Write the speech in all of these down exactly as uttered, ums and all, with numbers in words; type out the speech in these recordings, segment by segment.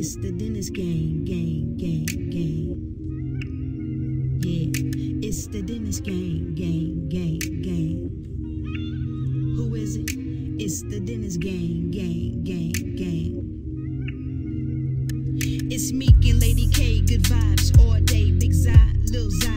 It's the Dennis Gang, gang, gang, gang. Yeah, it's the Dennis Gang, gang, gang, gang. Who is it? It's the Dennis Gang, gang, gang, gang. It's Meek and LadyK, good vibes all day, big Zy, Lil Zy.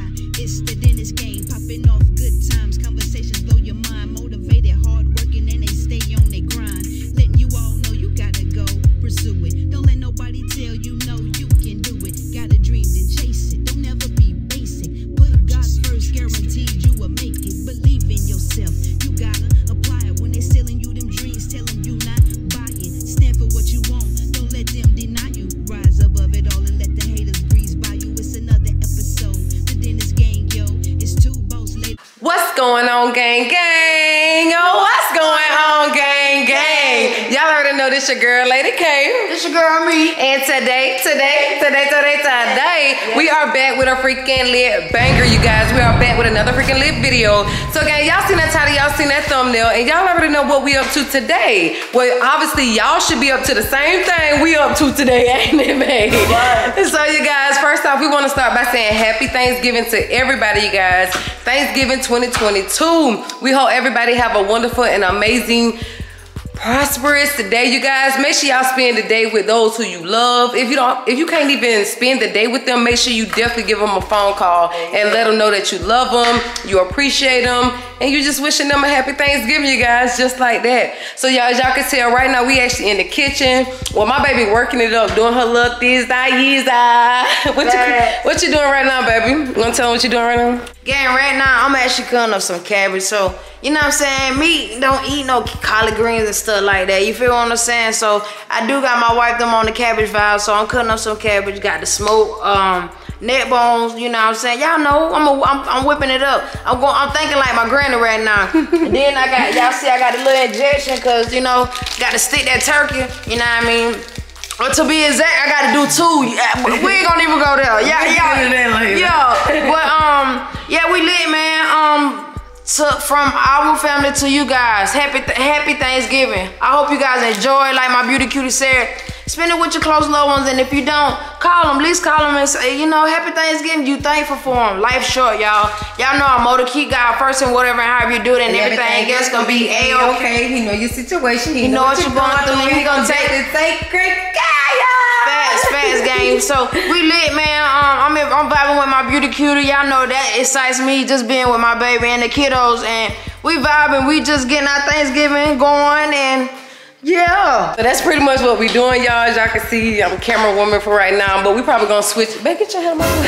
It's the Dennis Gang, popping off good times, conversations blow your mind, motivated, hard working, and they stay on their grind. Letting you all know you gotta go, pursue it. Don't let nobody tell you no, you can do it. Got a dream, then chase it. Don't ever be basic. Put God's first, guaranteed you will make it. Believe in yourself. You gotta apply it when they selling you them dreams, telling you not buy it. Stand for what you want. Don't let them deny you. Rise above it all and let the haters breeze by you. It's another episode. The Dennis Gang, yo. It's two boss ladies. What's going on, gang, gang? Oh, what's going on, gang, gang? Y'all already know this your girl, LadyK. This your girl, me. And today, today, today, today, today, yeah. we are back with a freaking lit banger, you guys. We are back with another freaking lit video. So, gang, y'all seen that title, y'all seen that thumbnail, and y'all already know what we up to today. Well, obviously, y'all should be up to the same thing we up to today, ain't it, babe? Right. So, you guys, first off, we want to start by saying happy Thanksgiving to everybody, you guys. Thanksgiving twenty twenty-two. We hope everybody have a wonderful and amazing, prosperous today, you guys. Make sure y'all spend the day with those who you love. If you don't, if you can't even spend the day with them, make sure you definitely give them a phone call and let them know that you love them, you appreciate them, and you just wishing them a happy Thanksgiving, you guys, just like that. So y'all, as y'all can tell, right now we actually in the kitchen. Well, my baby working it up, doing her little thizzy, yizzy. What you, what you doing right now, baby? You gonna tell them what you doing right now? Gang, right now I'm actually cutting up some cabbage. So you know what I'm saying, me don't eat no collard greens and stuff like that. You feel what I'm saying? So I do got my wife them on the cabbage vibe. So I'm cutting up some cabbage. Got the smoked um, neck bones. You know what I'm saying? Y'all know I'm, a, I'm I'm whipping it up. I'm going. I'm thinking like my granny right now. And then I got, y'all see I got a little injection because you know got to stick that turkey. You know what I mean? But to be exact, I got to do two. We ain't gonna even go there. Yeah, yeah, yeah. But um, yeah, we lit, man. Um. To, from our family to you guys, happy th happy Thanksgiving. I hope you guys enjoy. Like my beauty cutie said, spend it with your close loved ones, and if you don't, call them. At least call them and say, you know, happy Thanksgiving. You thankful for them. Life's short, y'all. Y'all know I'm motor key guy first and whatever, and however you do it and, and everything, everything else gonna be A-okay. He know your situation. He, he know, know what you're going through. He gonna take it. Take great care, y'all. Fast, fast game. So we lit, man. Um, I'm I'm vibing with my beauty cutie. Y'all know that excites me just being with my baby and the kiddo. And we vibing, we just getting our Thanksgiving going, and yeah. So that's pretty much what we doing, y'all. As y'all can see, I'm a camera woman for right now, but we probably gonna switch. Babe, get your helmet. All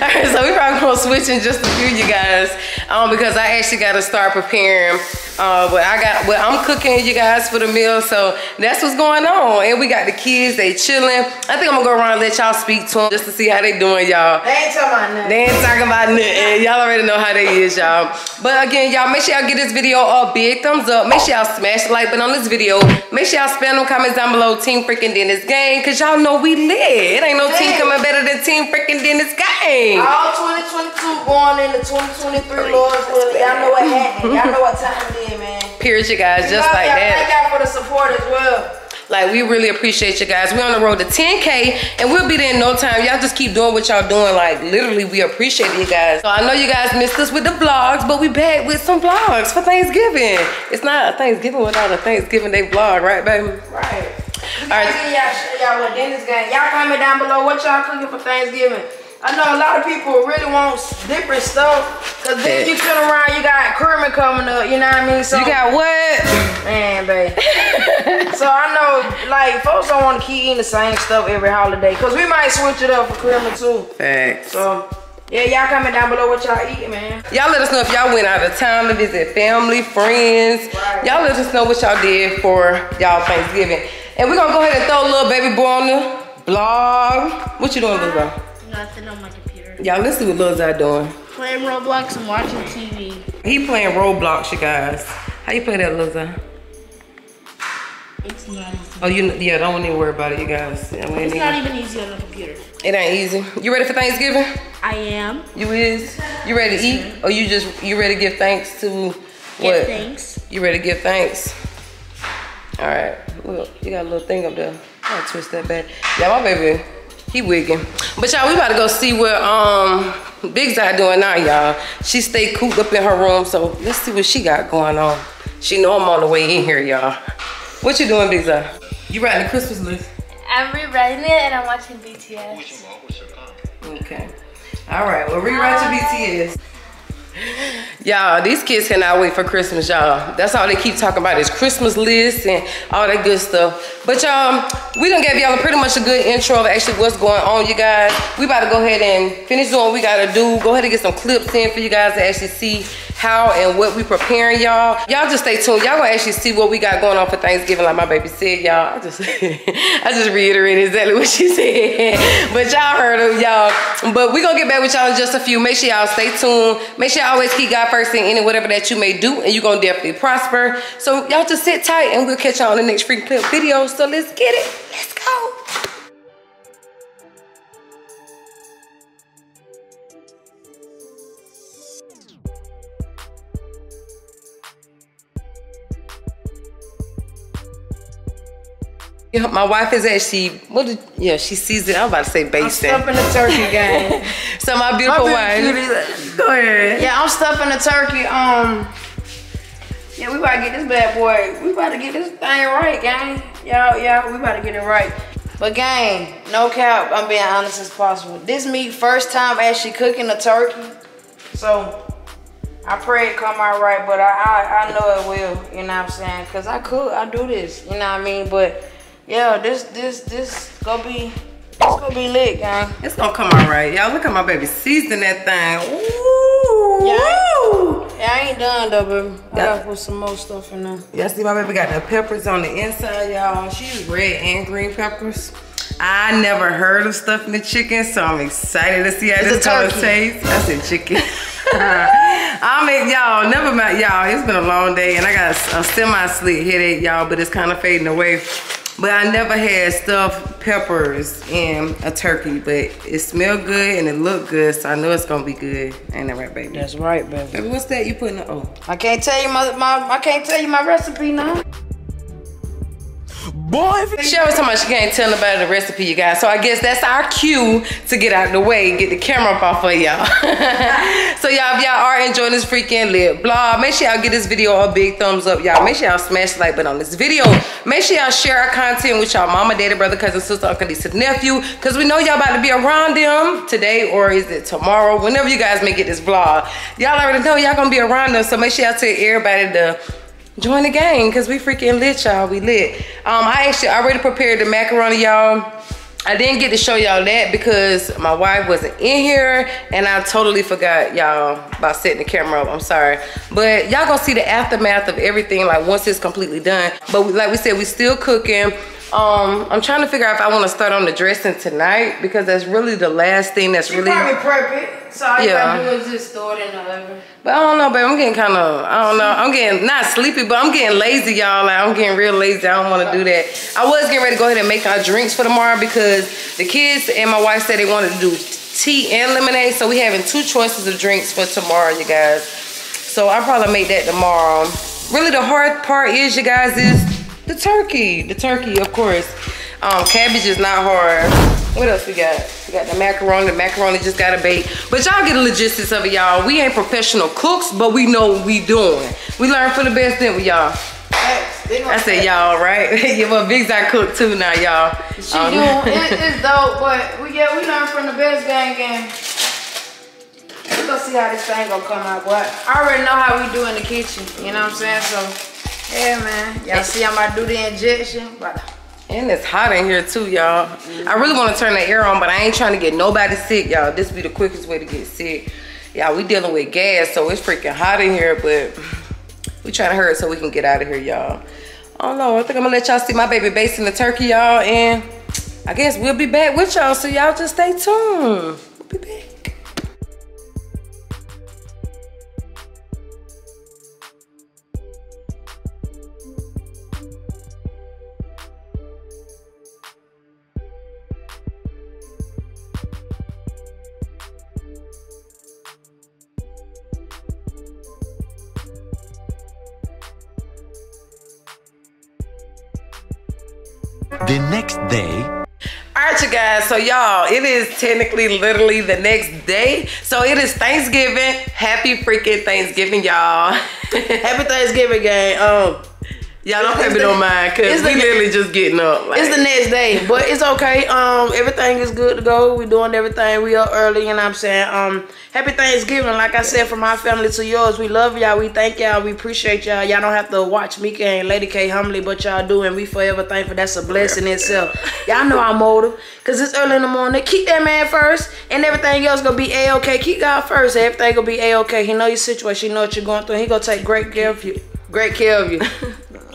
right, so we probably gonna switch in just a few, you guys, um, because I actually gotta start preparing. Uh, but I got, well, I'm cooking, you guys, for the meal. So that's what's going on. And we got the kids, they chilling. I think I'm gonna go around and let y'all speak to them just to see how they doing, y'all. They ain't talking about nothing. They ain't talking about nothing. Y'all already know how they is, y'all. But again, y'all, make sure y'all give this video a big thumbs up. Make sure y'all smash the like button on this video. Make sure y'all spam them comments down below, Team Freaking Dennis Gang, because y'all know we lit. It ain't no Damn. team coming better than Team Freaking Dennis Gang. All twenty twenty-two going into twenty twenty-three, Lord willing. Y'all know what happened. Y'all know what time it is, man. Period, you guys, just like that. Thank y'all for the support as well. Like, we really appreciate you guys. We're on the road to ten K, and we'll be there in no time. Y'all just keep doing what y'all doing. Like, literally, we appreciate you guys. So I know you guys missed us with the vlogs, but we back with some vlogs for Thanksgiving. It's not a Thanksgiving without a Thanksgiving Day vlog, right, baby? Right. All right. Y'all what Dennis Gang. Y'all comment down below what y'all cooking for Thanksgiving. I know a lot of people really want different stuff. Cause then you turn around, you got Kermit coming up, you know what I mean? So you got what? Man, babe. So I know, like, folks don't want to keep eating the same stuff every holiday. Cause we might switch it up for Kermit too. Thanks. So yeah, y'all comment down below what y'all eating, man. Y'all let us know if y'all went out of town to visit family, friends. Right. Y'all let us know what y'all did for y'all Thanksgiving. And we're gonna go ahead and throw a little baby boy on the blog. What you doing, baby boy? Nothing on my computer. Y'all, let's see what Lil Zy doing. Playing Roblox and watching T V. He playing Roblox, you guys. How you play that, Lil Zy? It's not easy. Oh, you, yeah, don't even worry about it, you guys. I mean, it's not even easy on the computer. It ain't easy. You ready for Thanksgiving? I am. You is? You ready to eat? Or you just, you ready to give thanks to what? Give thanks. You ready to give thanks? All right. Look, you got a little thing up there. I'll twist that back. Yeah, my baby, he wigging. But y'all, we about to go see what um Big Zy doing now, y'all. She stay cooped up in her room, so let's see what she got going on. She know I'm on the way in here, y'all. What you doing, Big Zy? You writing the Christmas list? I'm rewriting it and I'm watching B T S. Okay. All right, well, rewrite your B T S. Y'all, these kids cannot wait for Christmas, y'all. That's all they keep talking about is Christmas lists and all that good stuff. But y'all, we done gave y'all pretty much a good intro of actually what's going on, you guys. We about to go ahead and finish doing what we gotta do. Go ahead and get some clips in for you guys to actually see how and what we preparing, y'all. Y'all just stay tuned. Y'all gonna actually see what we got going on for Thanksgiving, like my baby said, y'all. I just I just reiterated exactly what she said. But y'all heard of y'all. But we gonna get back with y'all in just a few. Make sure y'all stay tuned. Make sure always keep God first in any whatever that you may do, and you're gonna definitely prosper. So y'all just sit tight and we'll catch y'all on the next free clip video. So let's get it. Let's go. Yeah, my wife is actually, what did, yeah, she sees it. I'm about to say based I'm stuffing a turkey, gang. So my beautiful my wife. Go ahead. Yeah, I'm stuffing a turkey. Um, yeah, we about to get this bad boy. We about to get this thing right, gang. Y'all, y'all, we about to get it right. But gang, no cap, I'm being honest as possible. This meat, first time actually cooking a turkey. So I pray it come out right, but I, I, I know it will, you know what I'm saying? Cause I cook, I do this, you know what I mean? But yeah, this this this gonna be it's gonna be lit, gang. It's gonna come out right, y'all. Look at my baby seasoning that thing. Ooh. Yeah, I ain't, yeah, I ain't done though, baby. I yeah. gotta put some more stuff in there. Yeah, see, my baby got the peppers on the inside, y'all. She's red and green peppers. I never heard of stuffing the chicken, so I'm excited to see how it's this color tastes. I said chicken. I mean, y'all, never mind, y'all. It's been a long day, and I got a, a semi-slick headache, y'all, but it's kind of fading away. But I never had stuffed peppers in a turkey, but it smelled good and it looked good, so I know it's gonna be good. Ain't that right, baby? That's right, baby. Baby, what's that you put in the oven? I can't tell you my, my I can't tell you my recipe now. Boy, she always talking about she can't tell nobody the recipe, you guys. So I guess that's our cue to get out of the way and get the camera up off of y'all. So y'all, if y'all are enjoying this freaking lit vlog, make sure y'all give this video a big thumbs up, y'all. Make sure y'all smash the like button on this video. Make sure y'all share our content with y'all mama, daddy, brother, cousin, sister, uncle, niece, nephew, because we know y'all about to be around them today, or is it tomorrow? Whenever you guys may get this vlog, y'all already know y'all gonna be around them. So make sure y'all tell everybody to join the gang, because we freaking lit, y'all. We lit. Um, I actually already prepared the macaroni, y'all. I didn't get to show y'all that because my wife wasn't in here, and I totally forgot, y'all, about setting the camera up. I'm sorry. But y'all gonna see the aftermath of everything, like, once it's completely done. But like we said, we still cooking. Um, I'm trying to figure out if I want to start on the dressing tonight, because that's really the last thing that's she really probably prep it. So all you yeah. gotta do is just throw it in the oven. But I don't know, babe. I'm getting kind of, I don't know. I'm getting not sleepy, but I'm getting lazy, y'all. Like, I'm getting real lazy. I don't want to do that. I was getting ready to go ahead and make our drinks for tomorrow, because the kids and my wife said they wanted to do tea and lemonade. So we having two choices of drinks for tomorrow, you guys. So I'll probably make that tomorrow. Really, the hard part is, you guys, is the turkey, the turkey, of course. Um, cabbage is not hard. What else we got? We got the macaroni. The macaroni just got to bake. But y'all get the logistics of it, y'all. We ain't professional cooks, but we know what we doing. We learn for the best, didn't we, y'all? I said y'all, right? Yeah, well, Big Zy cook too now, y'all. She um, doing it, it's dope, but we yeah, we learn from the best, gang, gang. We're gonna see how this thing gonna come out, but I already know how we do in the kitchen. You know what I'm saying? So. Yeah, man. Y'all see I'm about to do the injection. But and it's hot in here too, y'all. Mm-hmm. I really want to turn the air on, but I ain't trying to get nobody sick, y'all. This be the quickest way to get sick. Y'all, we dealing with gas, so it's freaking hot in here, but we trying to hurry it so we can get out of here, y'all. I don't know. I think I'm going to let y'all see my baby basting the turkey, y'all, and I guess we'll be back with y'all, so y'all just stay tuned. We'll be back. The next day. Alright you guys, so y'all, it is technically literally the next day. So it is Thanksgiving. Happy freaking Thanksgiving, y'all. Happy Thanksgiving, gang. Um Y'all don't have it on mine because we literally just getting up. Like. It's the next day, but it's okay. Um, everything is good to go. We're doing everything. We up early, you know what I'm saying? Um, happy Thanksgiving, like I said, from my family to yours. We love y'all. We thank y'all. We appreciate y'all. Y'all don't have to watch Mika and LadyK humbly, but y'all do, and we forever thankful. That's a blessing yeah. itself. Y'all know our motive because it's early in the morning. Keep that man first, and everything else going to be A-okay. Keep God first, and everything going to be A-okay. He know your situation. He know what you're going through. He going to take great care of you. Great care of you.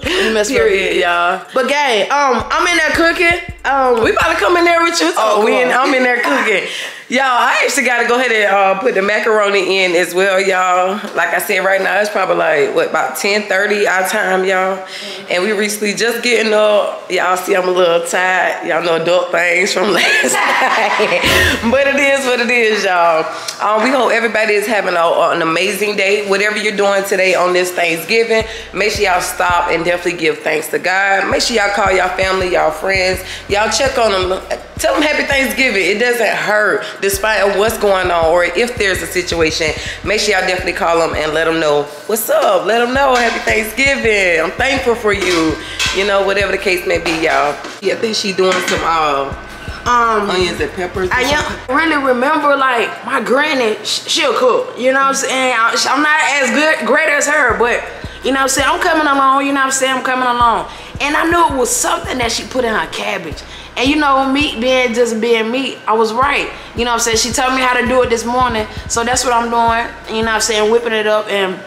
You mess with y'all. But gang, um, I'm in there cooking. Um, we about to come in there with you. Oh, we in, I'm in there cooking. Y'all, I actually gotta go ahead and uh, put the macaroni in as well, y'all. Like I said, right now it's probably like what about ten thirty our time, y'all. And we recently just getting up. Y'all see, I'm a little tired. Y'all know adult things from last night. But it is what it is, y'all. Um, we hope everybody is having a, an amazing day. Whatever you're doing today on this Thanksgiving, make sure y'all stop and definitely give thanks to God. Make sure y'all call y'all family, y'all friends. Y'all check on them. Tell them happy Thanksgiving. It doesn't hurt despite of what's going on or if there's a situation. Make sure y'all definitely call them and let them know what's up. Let them know happy Thanksgiving. I'm thankful for you. You know, whatever the case may be, y'all. Yeah, I think she doing some uh, um, onions and peppers. I really remember like my granny, she'll cook. You know what I'm saying? I'm not as good, great as her, but you know what I'm saying? I'm coming along. You know what I'm saying? I'm coming along. And I knew it was something that she put in her cabbage. And you know, meat being just being meat, I was right. You know what I'm saying? She told me how to do it this morning. So that's what I'm doing. You know what I'm saying? Whipping it up. And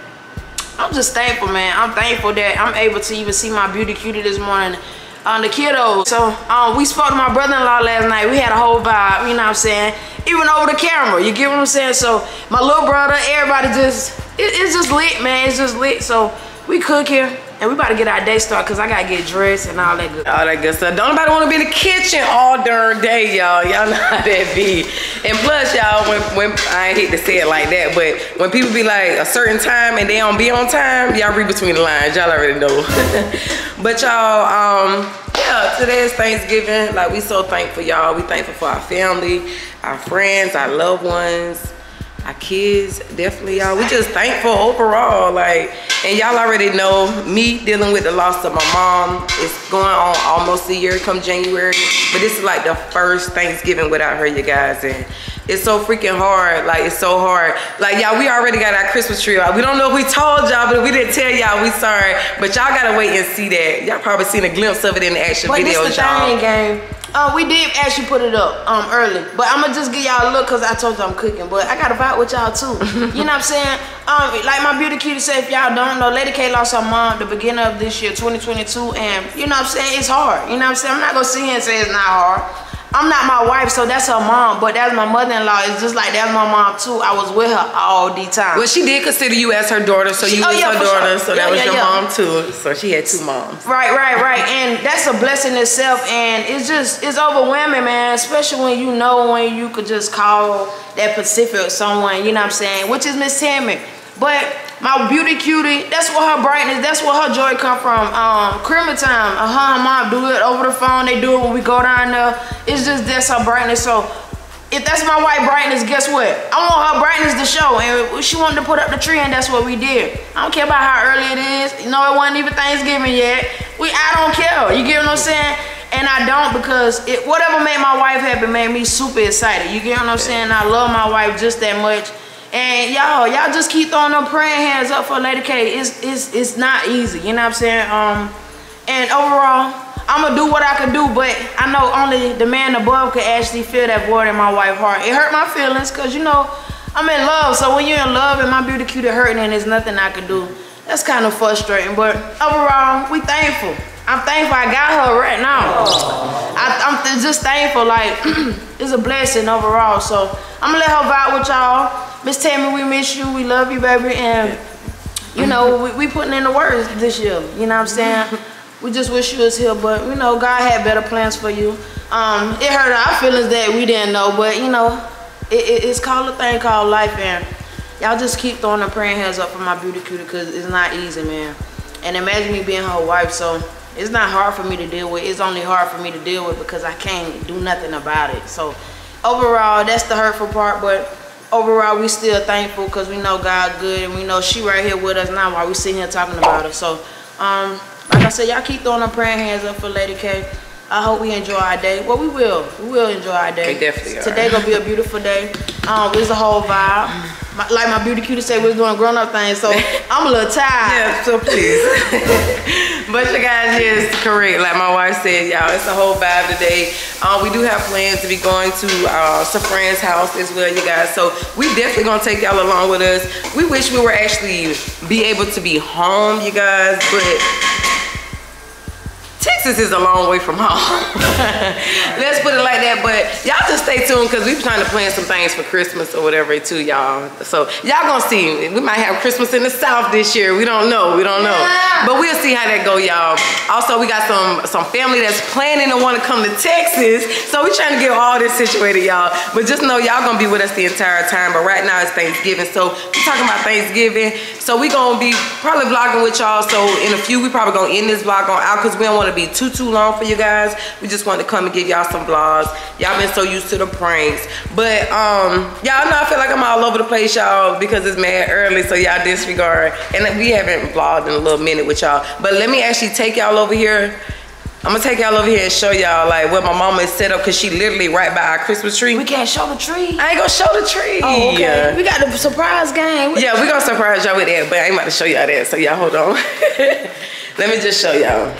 I'm just thankful, man. I'm thankful that I'm able to even see my beauty cutie this morning on the kiddos. So um, we spoke to my brother-in-law last night. We had a whole vibe. You know what I'm saying? Even over the camera. You get what I'm saying? So my little brother, everybody just, it, it's just lit, man. It's just lit. So we cooking. And we about to get our day started because I got to get dressed and all that good stuff. All that good stuff. Don't nobody want to be in the kitchen all darn day, y'all. Y'all know how that be. And plus, y'all, when, when I ain't hate to say it like that, but when people be like a certain time and they don't be on time, y'all read between the lines. Y'all already know. But y'all, um, yeah, today is Thanksgiving. Like, we so thankful, y'all. We thankful for our family, our friends, our loved ones. Our kids, definitely, y'all. We just thankful overall, like, and y'all already know me dealing with the loss of my mom. It's going on almost a year come January, but this is like the first Thanksgiving without her, you guys, and it's so freaking hard. Like, it's so hard. Like, y'all, we already got our Christmas tree. Like, we don't know if we told y'all, but if we didn't tell y'all, we sorry. But y'all gotta wait and see that. Y'all probably seen a glimpse of it in the action video, y'all. Uh, we did actually put it up um, early, but I'm gonna just give y'all a look because I told you I'm cooking, but I gotta vibe with y'all too. You know what I'm saying? Um, like my beauty cutie said, if y'all don't know, LadyK lost her mom the beginning of this year, twenty twenty-two, and you know what I'm saying? It's hard. You know what I'm saying? I'm not gonna sit here and say it's not hard. I'm not my wife, so that's her mom, but that's my mother-in-law. It's just like, that's my mom, too. I was with her all the time. Well, she did consider you as her daughter, so she, you oh, was yeah, her daughter, sure. so yeah, that was yeah, your yeah. mom, too. So she had two moms. Right, right, right. And that's a blessing itself, and it's just, it's overwhelming, man, especially when you know when you could just call that Pacific someone, you know what I'm saying, which is Miss Tammy. But my beauty cutie, that's where her brightness, that's where her joy come from. Um, Christmas time, her and her mom do it over the phone. They do it when we go down there. It's just, that's her brightness. So if that's my white brightness, guess what? I want her brightness to show. And she wanted to put up the tree, and that's what we did. I don't care about how early it is. You know, it wasn't even Thanksgiving yet. We, I don't care. You get what I'm saying? And I don't, because it, whatever made my wife happy made me super excited. You get what I'm saying? I love my wife just that much. And y'all, y'all just keep throwing them praying hands up for LadyK. It's, it's, it's not easy, you know what I'm saying? Um, and overall, I'm gonna do what I can do, but I know only the man above could actually fill that void in my wife's heart. It hurt my feelings, cause you know, I'm in love. So when you're in love and my beauty cutie hurting and there's nothing I can do, that's kind of frustrating. But overall, we thankful. I'm thankful I got her right now. I, I'm th just thankful, like, it's a blessing overall. So I'm gonna let her vibe with y'all. Miss Tammy, we miss you. We love you, baby. And, you know, we, we putting in the words this year. You know what I'm saying? We just wish you was here. But, you know, God had better plans for you. Um, it hurt our feelings that we didn't know. But, you know, it, it, it's called a thing called life. And y'all just keep throwing the praying hands up for my beauty cutie because it's not easy, man. And imagine me being her wife. So It's not hard for me to deal with. It's only hard for me to deal with because I can't do nothing about it. So overall, that's the hurtful part. But overall, we still thankful because we know God good. And we know she right here with us now while we sitting here talking about her. So um, like I said, y'all keep throwing them praying hands up for LadyK. I hope we enjoy our day. Well, we will. We will enjoy our day. We definitely are. Today gonna be a beautiful day. Um, it's a whole vibe. My, like my beauty cutie said, we're doing grown up things, so I'm a little tired. Yeah, so please. But you guys, yes, correct. Like my wife said, y'all, it's a whole vibe today. Um, we do have plans to be going to uh, some friend's house as well, you guys. So we definitely gonna take y'all along with us. We wish we were actually be able to be home, you guys, but Texas is a long way from home. Let's put it like that. But y'all just stay tuned because we're trying to plan some things for Christmas or whatever too, y'all. So y'all gonna see. We might have Christmas in the South this year. We don't know. We don't know. Yeah. But we'll see how that go, y'all. Also, we got some some family that's planning to want to come to Texas. So we're trying to get all this situated, y'all. But just know y'all gonna be with us the entire time. But right now it's Thanksgiving, so we're talking about Thanksgiving. So we gonna be probably vlogging with y'all. So in a few, we probably gonna end this vlog on out because we don't want to be too too long for you guys. We just wanted to come and give y'all some vlogs. Y'all been so used to the pranks, but um y'all know I feel like I'm all over the place, y'all, because it's mad early, so y'all disregard, and we haven't vlogged in a little minute with y'all. But let me actually take y'all over here. I'm gonna take y'all over here and show y'all like what my mama is set up, because she literally right by our Christmas tree. We can't show the tree. I ain't gonna show the tree. Oh, okay. We got the surprise game. Yeah, we gonna surprise y'all with that, but I ain't about to show y'all that, so y'all hold on. Let me just show y'all.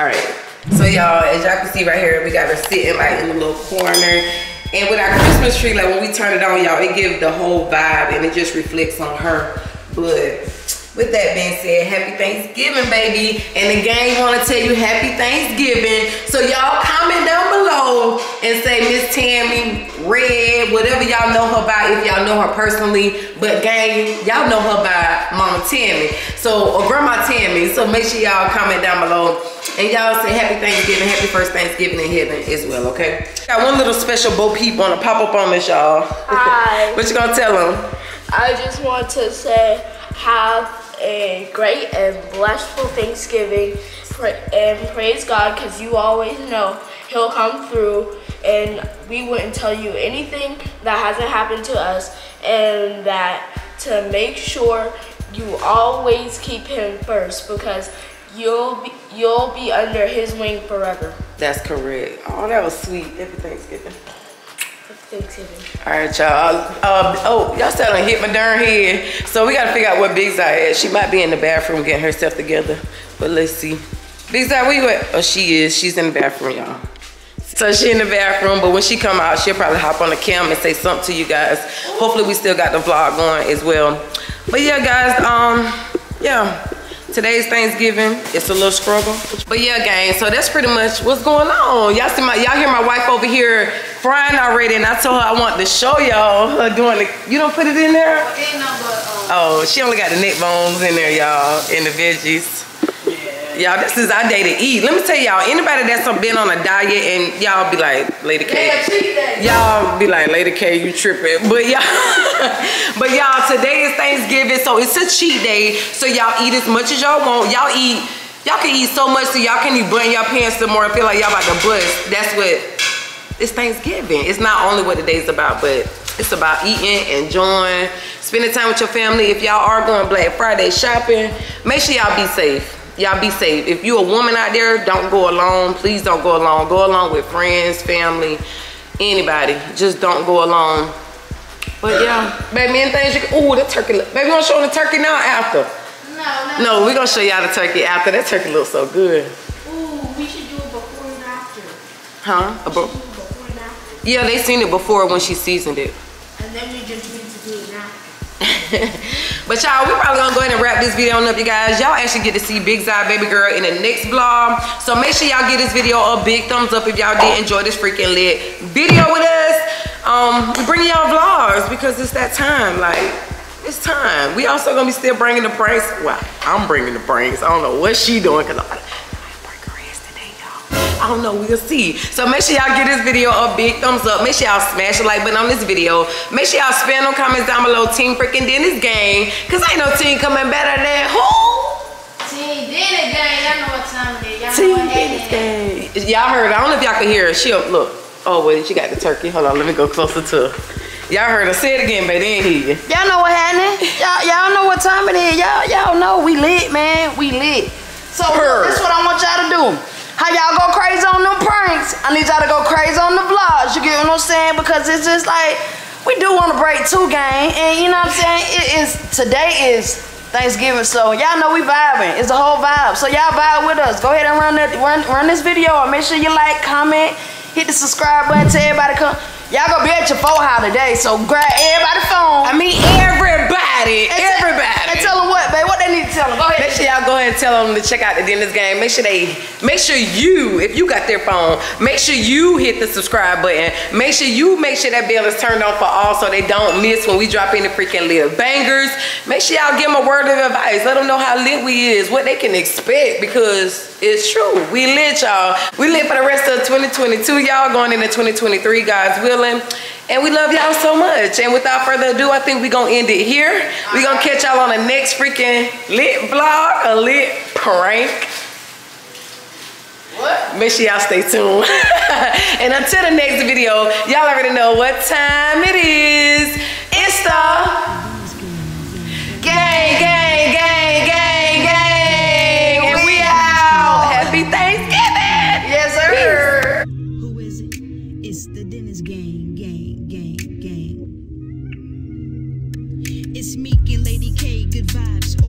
All right, so y'all, as y'all can see right here, we got her sitting like in the little corner. And with our Christmas tree, like when we turn it on, y'all, it gives the whole vibe and it just reflects on her. But with that being said, happy Thanksgiving, baby. And the gang wanna tell you happy Thanksgiving. So y'all comment down below and say Miss Tammy, Red, whatever y'all know her by, if y'all know her personally. But gang, y'all know her by Mama Tammy. So, or Grandma Tammy. So make sure y'all comment down below. And y'all say happy Thanksgiving, happy first Thanksgiving in heaven as well, okay? Got one little special Bo Peep on to pop up on this, y'all. Hi. What you gonna tell them? I just want to say have a great and blessful Thanksgiving. Pray and praise God, because you always know He'll come through, and we wouldn't tell you anything that hasn't happened to us, and that to make sure you always keep Him first, because You'll be, you'll be under His wing forever. That's correct. Oh, that was sweet. Happy Thanksgiving. Happy Thanksgiving. All right, y'all. Um, oh, y'all still done hit my darn head. So we got to figure out where Big Zai is. She might be in the bathroom getting herself together. But let's see. Big Zai, where you at? Oh, she is. She's in the bathroom, y'all. So she in the bathroom, but when she come out, she'll probably hop on the cam and say something to you guys. Hopefully, we still got the vlog going as well. But yeah, guys. Um, yeah. Today's Thanksgiving, it's a little struggle. But yeah, gang, so that's pretty much what's going on. Y'all see my, y'all hear my wife over here frying already, and I told her I wanted to show y'all her doing the, you don't put it in there? Ain't no but, um, oh, she only got the neck bones in there, y'all, and the veggies. Y'all, this is our day to eat. Let me tell y'all, anybody that's been on a diet and y'all be like, LadyK. Y'all be like, LadyK, you tripping. But y'all, but y'all, today is Thanksgiving, so it's a cheat day. So y'all eat as much as y'all want. Y'all eat, y'all can eat so much so y'all can even button your pants some more and feel like y'all about to bust. That's what, it's Thanksgiving. It's not only what the day's about, but it's about eating, enjoying, spending time with your family. If y'all are going Black Friday shopping, make sure y'all be safe. Y'all be safe. If you a woman out there, don't go alone. Please don't go alone. Go along with friends, family, anybody. Just don't go alone. But yeah, baby, and things you can, ooh, the turkey look. Baby, you wanna show the turkey now or after? No, no. No, we're gonna show y'all the turkey after. That turkey looks so good. Ooh, we should do it before and after. Huh? We should do it before and after. Yeah, they seen it before when she seasoned it. And then we just need to do it now. But y'all, we probably gonna go ahead and wrap this video up, you guys. Y'all actually get to see Big Zai baby girl in the next vlog, so make sure y'all give this video a big thumbs up if y'all did enjoy this freaking lit video with us. Um we bring y'all vlogs because it's that time, like it's time. We also gonna be still bringing the pranks. Well, I'm bringing the pranks. I don't know what she doing because I'm I don't know, we'll see. So make sure y'all give this video a big thumbs up. Make sure y'all smash the like button on this video. Make sure y'all spam them comments down below, Team Freaking Dennis Gang, because ain't no team coming better than who? Team Dennis Gang. don't know what time it is. Y'all know what day it is. Y'all heard. I don't know if y'all could hear her. She up. Look. Oh, wait. She got the turkey. Hold on. Let me go closer to her. Y'all heard her say it again, but they ain't hear you. Y'all know what happened. Y'all know what time it is. Y'all y'all know we lit, man. We lit. So Purr. This is what I want y'all to do. How y'all go crazy on them pranks, I need y'all to go crazy on the vlogs. You get what I'm saying? Because it's just like, we do want to break two, gang. And you know what I'm saying? It is, today is Thanksgiving, so y'all know we vibing. It's a whole vibe. So y'all vibe with us. Go ahead and run, that, run, run this video. And make sure you like, comment, hit the subscribe button, tell everybody come. Y'all gonna be at your phone house today, so grab everybody's phone. I mean everybody, and everybody. And tell them what, babe, what they need to tell them. Go ahead. Make sure y'all go ahead and tell them to check out the Dennis Gang. Make sure they, make sure you, if you got their phone, make sure you hit the subscribe button. Make sure you make sure that bell is turned on for all so they don't miss when we drop in the freaking little bangers. Make sure y'all give them a word of advice. Let them know how lit we is, what they can expect, because it's true. We lit, y'all. We lit for the rest of twenty twenty-two, y'all, going into twenty twenty-three, God's will. And we love y'all so much. And without further ado, I think we're going to end it here. We're going to catch y'all on the next freaking lit vlog, a lit prank. What? Make sure y'all stay tuned. And until the next video, y'all already know what time it is. It's the gang, gang.